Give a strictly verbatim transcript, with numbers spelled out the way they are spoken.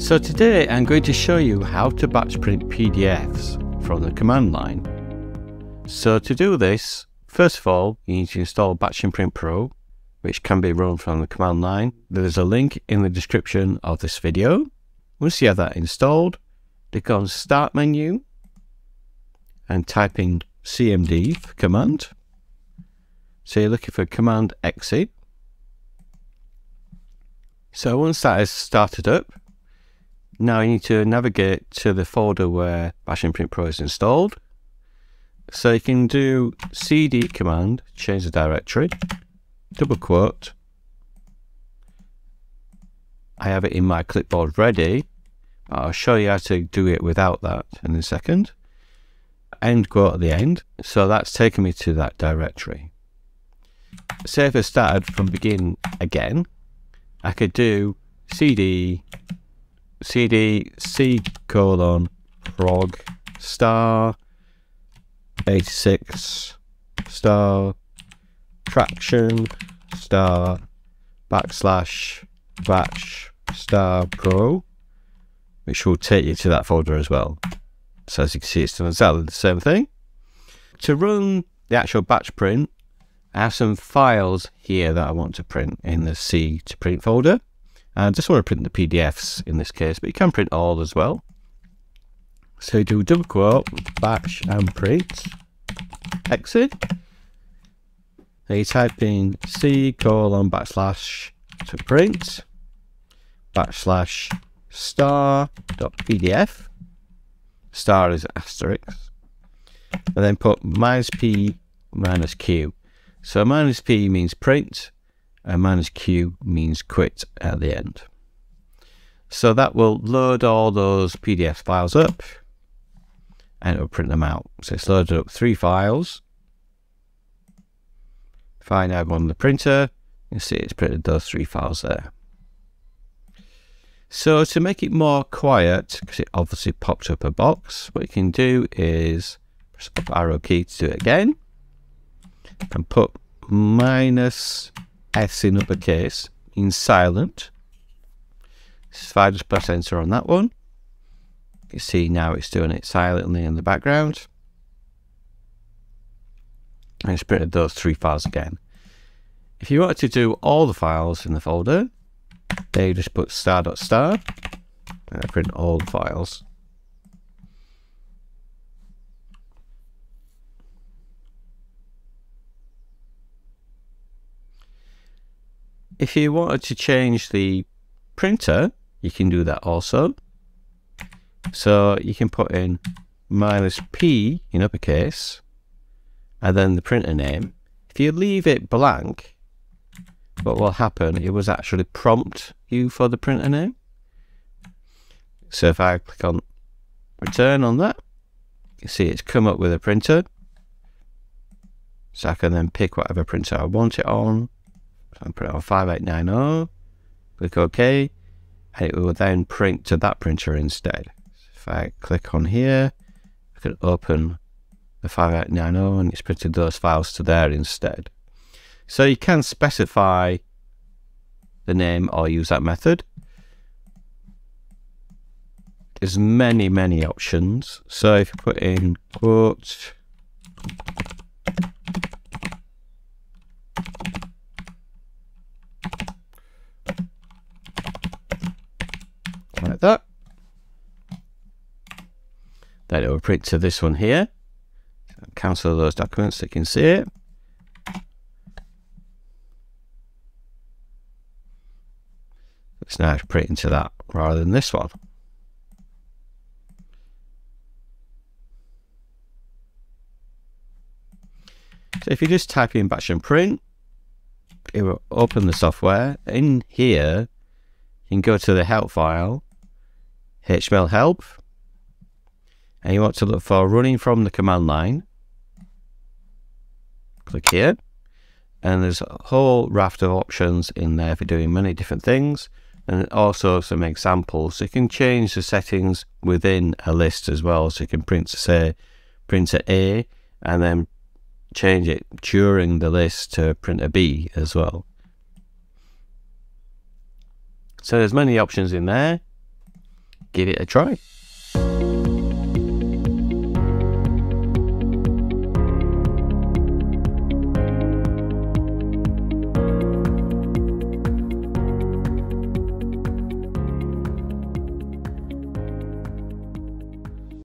So today I'm going to show you how to batch print P D Fs from the command line. So to do this, first of all, you need to install Batch and Print Pro, which can be run from the command line. There is a link in the description of this video. Once you have that installed, click on Start menu and type in C M D for command. So you're looking for command exe. So once that is started up, now you need to navigate to the folder where Batch and Print Pro is installed. So you can do C D command, change the directory, double quote. I have it in my clipboard ready. I'll show you how to do it without that in a second. End quote at the end. So that's taken me to that directory. Say if I started from begin again, I could do cd, cd, c colon, prog, star, eighty-six, star, traction, star, backslash, batch, star, pro, which will take you to that folder as well. So as you can see, it's exactly the same thing. To run the actual batch print, I have some files here that I want to print in the C to print folder. I just want to print the P D Fs in this case, but you can print all as well. So you do double quote, batch and print, exit. Then you type in C colon backslash to print, backslash star dot P D F. Star is asterisk. And then put minus P minus Q. So minus P means print and minus Q means quit at the end. So that will load all those P D F files up and it will print them out. So it's loaded up three files. If I now go on the printer, you see it's printed those three files there. So to make it more quiet, because it obviously popped up a box, what you can do is press up arrow key to do it again. And put minus S in uppercase in silent. So if I just press enter on that one, you see now it's doing it silently in the background. And it's printed those three files again. If you wanted to do all the files in the folder, then you just put star dot star and I print all the files. If you wanted to change the printer, you can do that also. So you can put in minus P in uppercase and then the printer name. If you leave it blank, what will happen, it was actually prompt you for the printer name. So if I click on return on that, you see it's come up with a printer. So I can then pick whatever printer I want it on. So I'm putting on five eight nine zero, click OK, and it will then print to that printer instead. So if I click on here, I can open the five eight nine zero and it's printed those files to there instead. So you can specify the name or use that method. There's many, many options. So if you put in quote, like that, then it will print to this one here. Cancel those documents so you can see it. It's now printing to that rather than this one. So if you just type in batch and print, it will open the software. In here, you can go to the help file, H T M L help, and you want to look for running from the command line. Click here, and there's a whole raft of options in there for doing many different things, and also some examples. So you can change the settings within a list as well. So you can print to say printer A, and then change it during the list to printer B as well. So there's many options in there. give it a try.